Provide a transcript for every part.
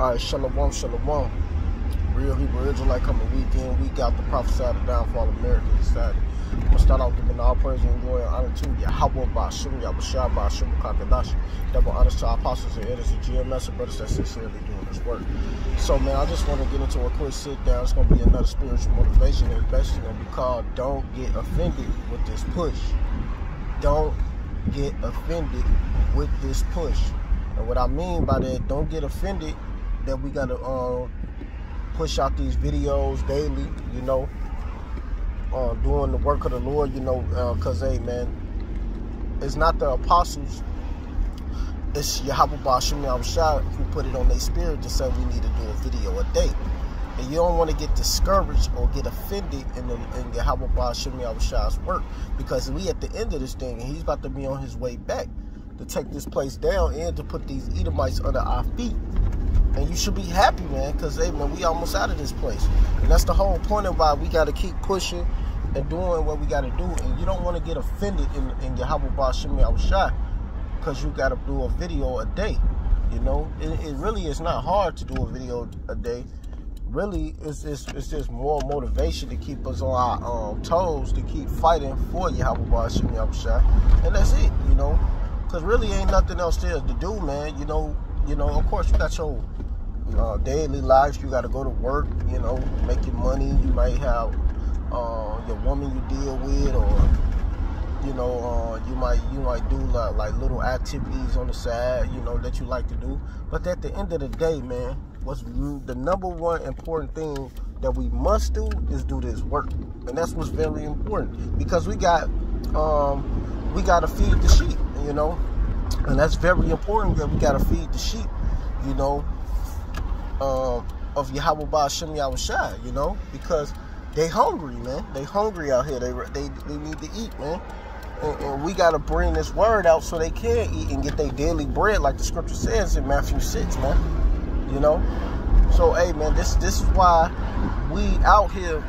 Alright, shalom, shalom. Real Hebrew Israelite coming week in, week out, the prophesied downfall of America is Saturday. I'm going to start out giving all praise and glory and honor to Yahawah Bashem Yahawashi, double honors to our apostles and editors of GMS and brothers that sincerely doing this work. So, man, I just want to get into a quick sit down. It's going to be another spiritual motivation, and it's basically going to be called Don't Get Offended with This Push. Don't get offended with this push. And what I mean by that, don't get offended that we got to push out these videos daily, you know, doing the work of the Lord, you know, because, hey, man, it's not the apostles, it's Yahawah Bashem Yahawashi who put it on their spirit to say we need to do a video a day. And you don't want to get discouraged or get offended in Yahawah Bashem Yahawashi's work, because we at the end of this thing, and he's about to be on his way back to take this place down and to put these Edomites under our feet. And you should be happy, man, because, hey, man, we almost out of this place. And that's the whole point of why we got to keep pushing and doing what we got to do. And you don't want to get offended in Yahawah Bashem Yahawashi because you got to do a video a day, you know. It really is not hard to do a video a day. Really, it's just more motivation to keep us on our toes, to keep fighting for Yahawah Bashem Yahawashi. And that's it, you know, because really ain't nothing else there to do, man, you know. You know, of course, you got your daily lives. You got to go to work, you know, make your money. You might have your woman you deal with, or, you know, you might do like little activities on the side, you know, that you like to do. But at the end of the day, man, what's the number one important thing that we must do is do this work. And that's what's very important, because we got to feed the sheep, you know. And that's very important that we got to feed the sheep, you know, of Yahawah Bashem Yahawashi, you know, because they hungry, man. They hungry out here. They need to eat, man. And we got to bring this word out so they can eat and get their daily bread, like the scripture says in Matthew 6, man, you know. So, hey, man, this is why we out here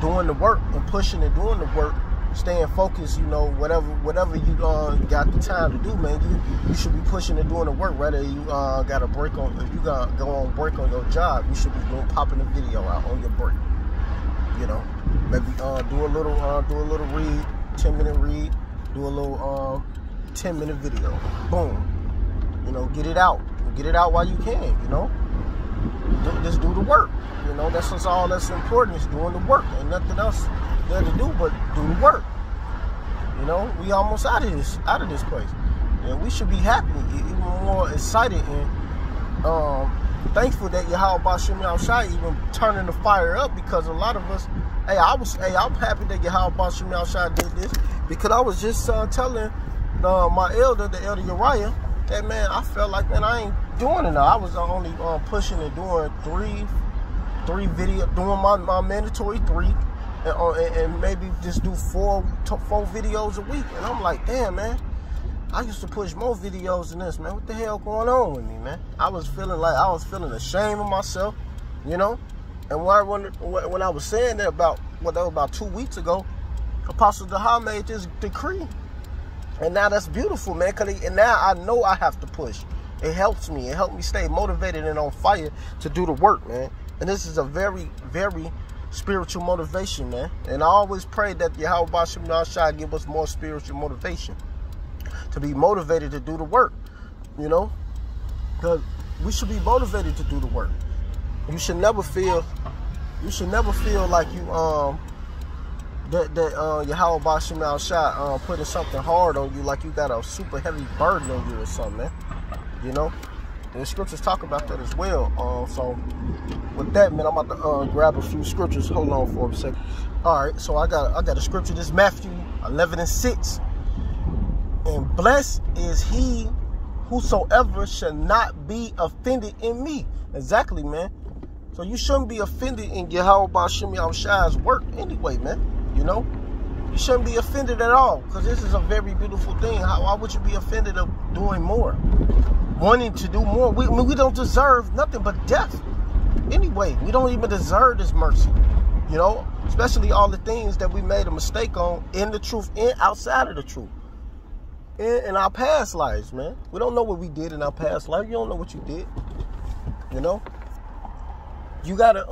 doing the work and pushing and doing the work. Staying focused, you know, whatever you got the time to do, man, you should be pushing and doing the work. Whether you got a break on, if you got to go on break on your job, you should be popping a video out on your break. You know, maybe do a little read, 10-minute read, do a little 10-minute video. Boom, you know, get it out while you can. You know, just do the work. You know, that's what's all that's important is doing the work, and nothing else there to do but do the work. You know, we almost out of this place, and we should be happy, even more excited, and thankful that Yahawah Bashem Yahawashi even turning the fire up, because a lot of us, I'm happy that Yahawah Bashem Yahawashi did this, because I was just telling my elder, the elder Uriah, that, man, I felt like, man, I ain't doing it now. I was only pushing and doing three video, doing my mandatory three. And maybe just do four videos a week. And I'm like, damn, man, I used to push more videos than this, man. What the hell going on with me, man? I was feeling ashamed of myself, you know. And when I was saying that about 2 weeks ago, Apostle Dahah made this decree, and now that's beautiful, man. And now I know I have to push. It helps me. It helped me stay motivated and on fire to do the work, man. And this is a very, very spiritual motivation, man. And I always pray that Yahawah Bashem Yahawashi give us more spiritual motivation to be motivated to do the work, you know, because we should be motivated to do the work. You should never feel like you that Yahawah Bashem Yahawashi putting something hard on you, like you got a super heavy burden on you or something, man, you know. And the scriptures talk about that as well. So with that, man, I'm about to grab a few scriptures. Hold on for a second. All right, so I got a scripture. This is Matthew 11:6. And blessed is he whosoever shall not be offended in me. Exactly, man. So you shouldn't be offended in Yahawah Bashem Yahawashi's work anyway, man. You know, you shouldn't be offended at all, because this is a very beautiful thing. Why would you be offended of doing more? Wanting to do more. We don't deserve nothing but death. Anyway, we don't even deserve this mercy, you know, especially all the things that we made a mistake on in the truth and outside of the truth. In our past lives, man. We don't know what we did in our past life. You don't know what you did. You know, you gotta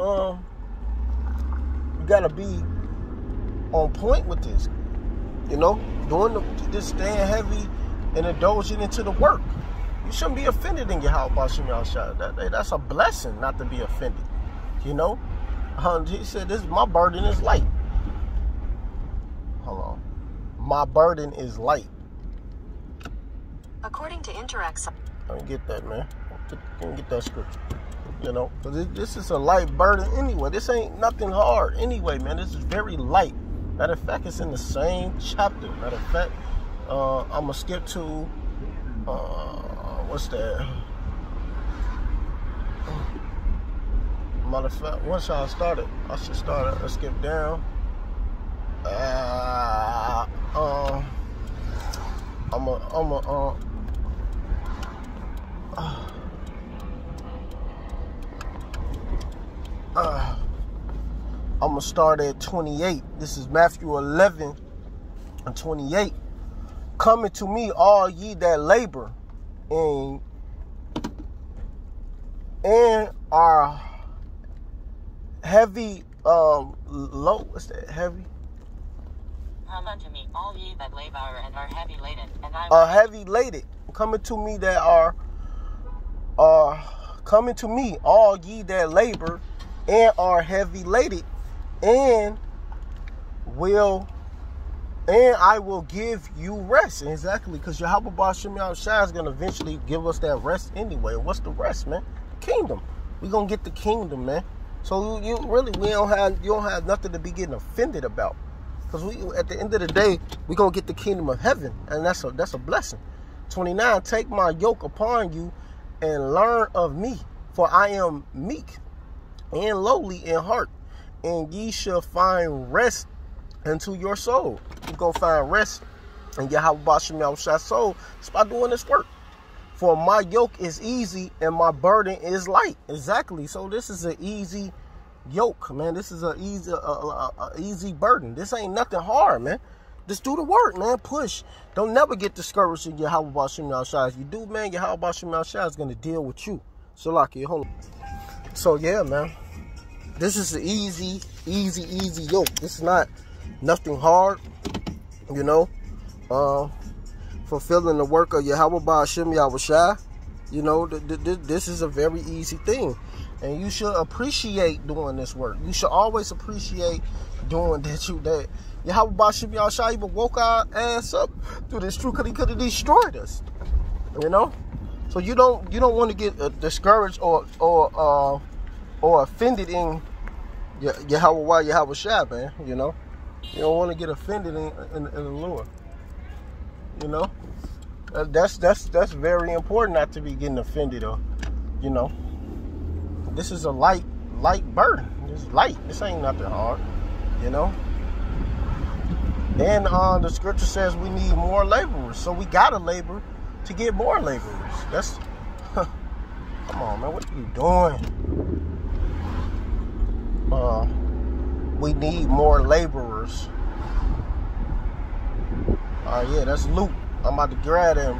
be on point with this. You know, doing this staying heavy and indulging into the work. You shouldn't be offended in Yahawah Bashem Yahawashi. That's a blessing not to be offended. You know, he said, "This my burden is light." Hold on, my burden is light. According to Interact, let me get that, man. Let me get that scripture. You know, because this is a light burden anyway. This ain't nothing hard anyway, man. This is very light. Matter of fact, it's in the same chapter. Matter of fact, I'm gonna skip to what's that? Matter of fact, once y'all started, I should start it. Let's skip down. I'm gonna start at 28. This is Matthew 11:28. Come unto me, all ye that labor and are heavy, what's that? Heavy. Come unto me, all ye that labor and are heavy laden, and I will. Are heavy laden. Coming to me that are coming to me, all ye that labor and are heavy laden, and I will give you rest. Exactly, because Yahawah Bashem Yahawashi is gonna eventually give us that rest anyway. What's the rest, man? The kingdom. We're gonna get the kingdom, man. So you really, you don't have nothing to be getting offended about, because we, at the end of the day, we're gonna get the kingdom of heaven, and that's a blessing. 29, take my yoke upon you, and learn of me, for I am meek and lowly in heart, and ye shall find rest unto your soul. You go find rest in Yahawah Bashem Yahawashi's soul just by doing this work. For my yoke is easy and my burden is light. Exactly. So this is an easy yoke, man. This is an easy, easy burden. This ain't nothing hard, man. Just do the work, man. Push. Don't never get discouraged in Yahawah Bashem Yahawashi. If you do, man, Yahawah Bashem Yahawashi is going to deal with you. So, Laki, hold on. So, yeah, man. This is an easy, easy, easy yoke. This is not nothing hard, you know. Fulfilling the work of Yahawah Bashem Yahawashi, you know, this is a very easy thing, and you should appreciate doing this work. You should always appreciate doing that Yahawah Bashem Yahawashi even woke our ass up through this truth, because he could have destroyed us, you know. So you don't want to get discouraged or offended in Yahawah Yahawashi, man. You know, you don't want to get offended in the Lord. You know, that's very important not to be getting offended, or, you know, this is a light burden. It's light. This ain't nothing hard, you know. Then the scripture says we need more laborers, so we gotta labor to get more laborers. That's come on, man. What are you doing? We need more laborers. Yeah, that's Luke. I'm about to grab him.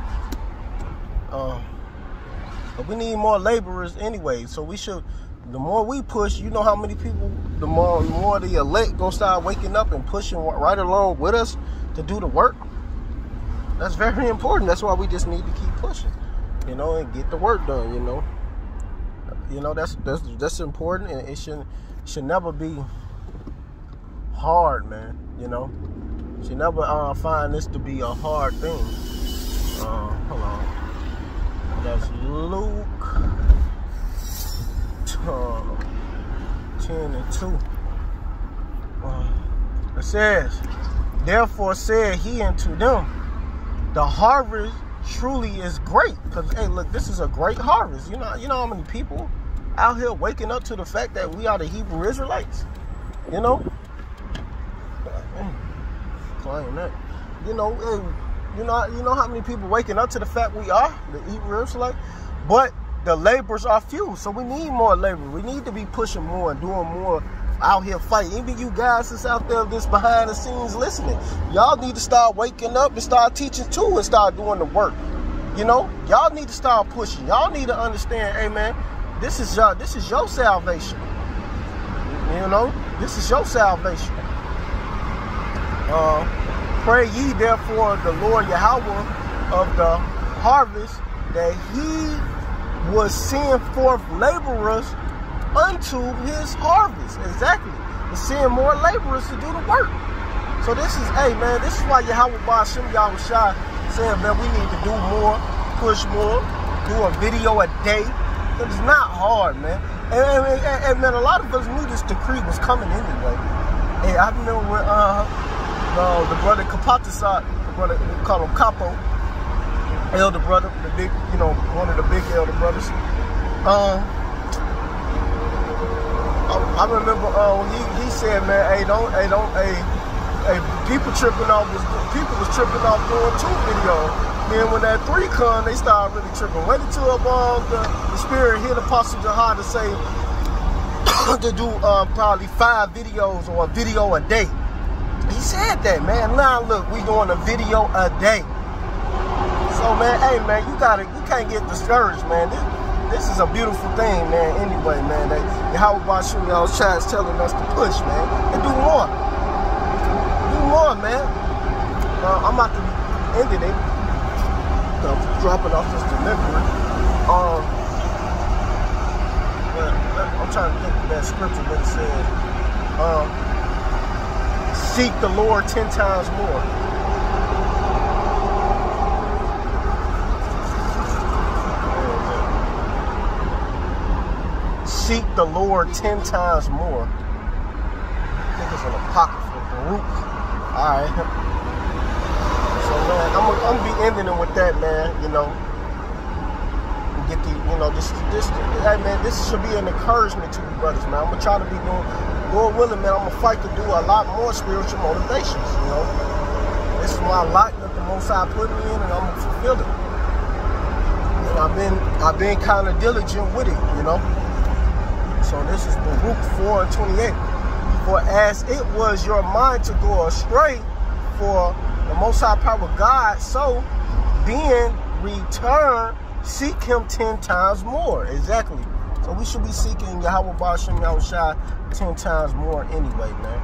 But we need more laborers anyway, so we should. The more we push, you know how many people, the more the elect gonna start waking up and pushing right along with us to do the work. That's very important. That's why we just need to keep pushing, you know, and get the work done. You know, that's important, and it should never be hard, man. You know. She never find this to be a hard thing. Hold on. That's Luke 10:2. It says, therefore said he unto them, the harvest truly is great. Because, hey, look, this is a great harvest. You know how many people out here waking up to the fact that we are the Hebrew Israelites? You know? That. You know how many people waking up to the fact we are the Hebrew Israelites, but the laborers are few. So we need more labor. We need to be pushing more and doing more out here fighting. Even you guys that's out there that's behind the scenes listening, y'all need to start waking up and start teaching too, and start doing the work. You know, y'all need to start pushing. Y'all need to understand, hey man, This is your salvation. You know, this is your salvation. Pray ye therefore the Lord Yahawah of the harvest that he will send forth laborers unto his harvest. Exactly. He's sending more laborers to do the work. So this is, hey man, this is why Yahawah Bashem Yahawashi said, man, we need to do more, push more, do a video a day. It's not hard, man. And man, a lot of us knew this decree was coming anyway. And I remember when the brother Kapatisat, the brother we call him Capo, elder brother, the big, you know, one of the big elder brothers. I remember he said, man, hey, people was tripping off doing 2 videos. Then when that 3 come, they started really tripping. Waited till the spirit hit Apostle Jahan to say to do probably 5 videos or a video a day. He said that, man. Now look, we doing a video a day. So man, hey man, you can't get discouraged, man. This is a beautiful thing, man. Anyway, man, that Yahawah Bashem Yahawashi is telling us to push, man, and do more. Do more, man. I'm about to end it. Dropping off this delivery. I'm trying to think of that scripture that says, "Seek the Lord 10 times more." Seek the Lord 10 times more. I think it's in the pocket for Baruch. All right. Man, I'm gonna be ending it with that, man. You know, get the, you know, this. Hey, man, this should be an encouragement to you, brothers, man. I'm gonna try to be doing, Lord willing, man. I'm gonna fight to do a lot more spiritual motivations. You know, this is my lot that the Most High put me in, and I'm gonna fulfill it. And I've been kind of diligent with it, you know. So this is Baruch 4:28. For as it was your mind to go astray, for the Most High power of God, so then return, seek him 10 times more. Exactly. So we should be seeking Yahawah Bashem Yahawashi 10 times more anyway, man.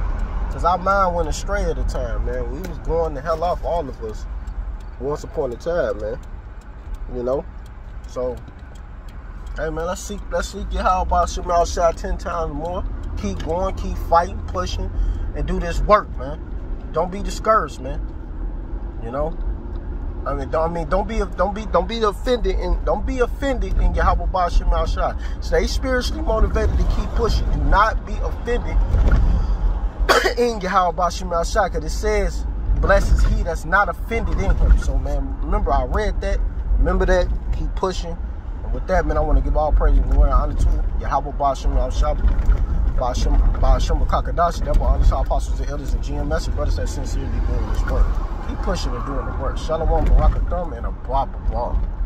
Because our mind went astray at the time, man. We was going the hell off, all of us, once upon a time, man. You know? So, hey man, let's seek Yahawah Bashem Yahawashi 10 times more. Keep going, keep fighting, pushing, and do this work, man. Don't be discouraged, man. You know, I mean, don't be offended, and don't be offended in Yahawah Bashem Yahawashi. Stay spiritually motivated to keep pushing. Do not be offended in Yahawah Bashem Yahawashi, because it says, "Blesses he that's not offended in him." So, man, remember I read that. Remember that. Keep pushing. And with that, man, I want to give all praise and glory and honor to Yahawah Bashem Yahawashi, Bashem Kakadashi. That were all the apostles and elders and GMS and brothers that sincerely doing this work. Keep pushing and doing the work. Shalom, Baruch, and a blah, blah, blah.